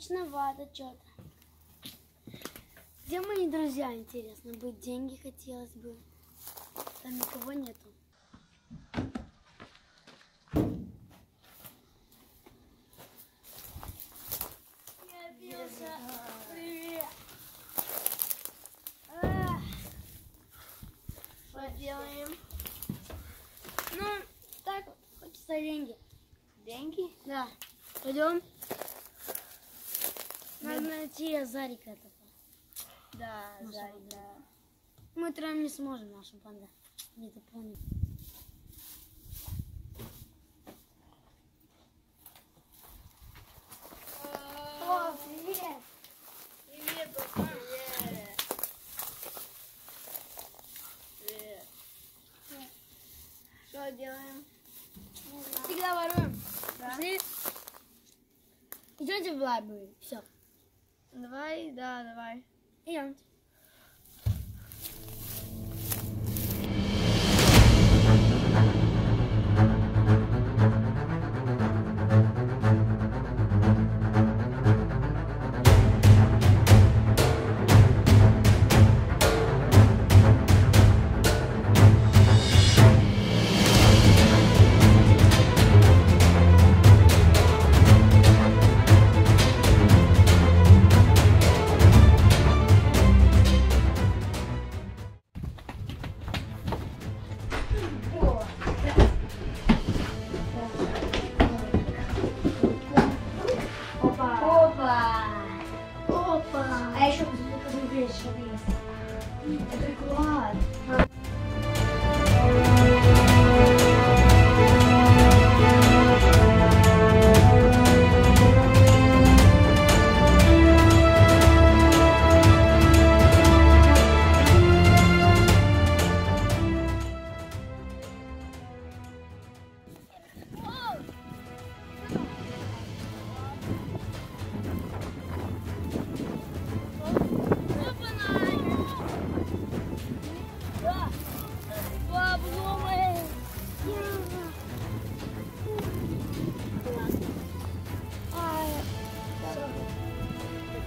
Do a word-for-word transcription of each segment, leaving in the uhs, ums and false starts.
скучновато что-то. Где мои друзья, интересно? Быть деньги хотелось бы. Там никого нету. Я бился. Привет. А, поделаем. Ну, так хочется деньги. Деньги? Да. Пойдем. Надо найти Азарика этого. Да, Азарика. Мы утром не сможем, наша банда. Не дополнить. О, привет! Привет, папа! Привет! Привет! Что делаем? Всегда воруем. Да. Пошли. Идемте в лабиринт. Все. Давай, да, давай. Идем.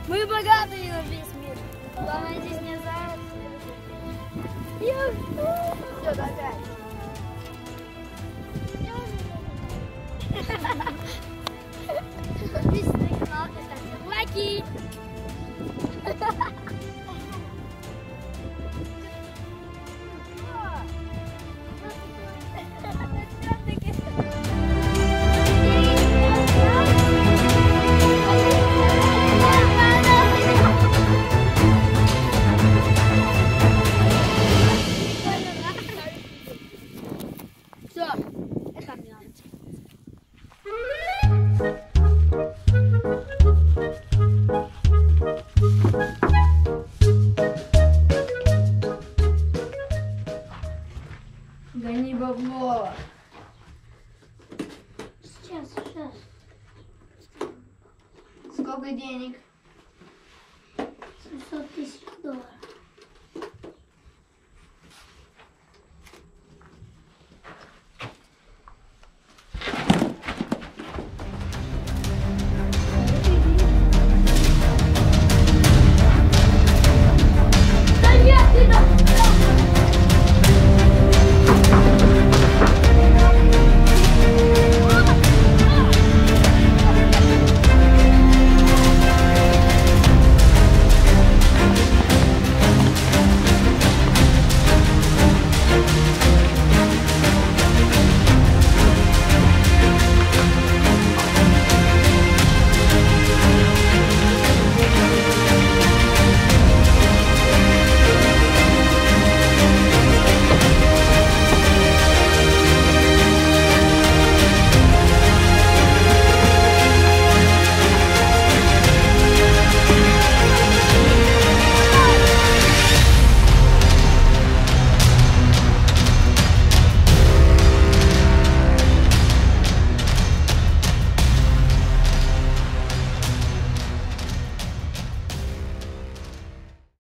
Мы богатые на весь мир. Главное, здесь не заяц. Все, давай. Подписывайтесь на канал, ставьте лайки. Гони бабло. Сейчас, сейчас. Сколько денег?